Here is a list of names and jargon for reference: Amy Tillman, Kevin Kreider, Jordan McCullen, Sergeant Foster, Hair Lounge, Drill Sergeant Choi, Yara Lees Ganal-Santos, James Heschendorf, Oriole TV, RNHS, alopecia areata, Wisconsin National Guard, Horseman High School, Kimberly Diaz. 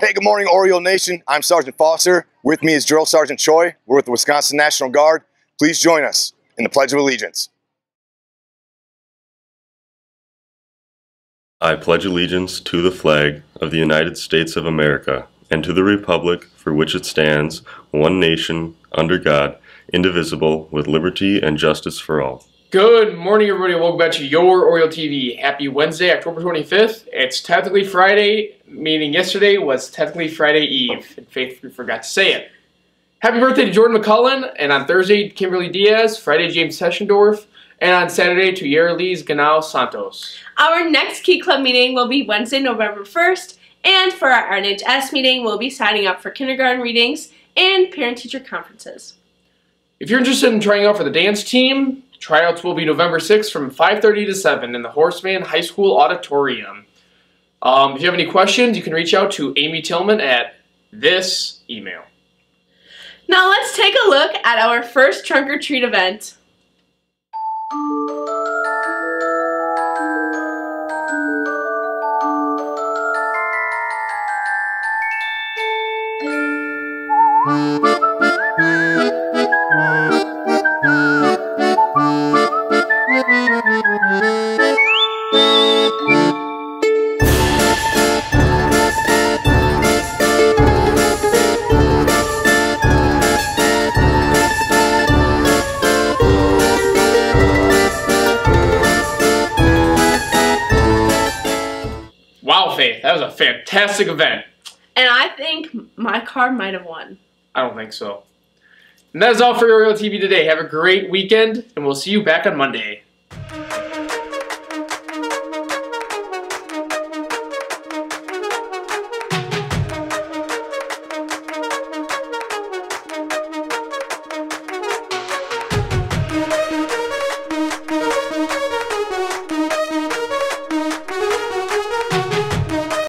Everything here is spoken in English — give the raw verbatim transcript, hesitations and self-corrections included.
Hey, good morning, Oriole Nation. I'm Sergeant Foster. With me is Drill Sergeant Choi. We're with the Wisconsin National Guard. Please join us in the Pledge of Allegiance. I pledge allegiance to the flag of the United States of America and to the republic for which it stands, one nation, under God, indivisible, with liberty and justice for all. Good morning, everybody, and welcome back to your Oriole T V. Happy Wednesday, October twenty-fifth. It's technically Friday, meaning yesterday was technically Friday Eve. And faithfully forgot to say it. Happy birthday to Jordan McCullen, and on Thursday, Kimberly Diaz, Friday, James Heschendorf, and on Saturday, to Yara Lees Ganal-Santos. Our next Key Club meeting will be Wednesday, November first, and for our R N H S meeting, we'll be signing up for kindergarten readings and parent-teacher conferences. If you're interested in trying out for the dance team, tryouts will be November sixth from five thirty to seven in the Horseman High School Auditorium. Um, if you have any questions, you can reach out to Amy Tillman at this email. Now let's take a look at our first trunk or treat event. That was a fantastic event. And I think my car might have won. I don't think so. And that is all for Oriole T V today. Have a great weekend, and we'll see you back on Monday.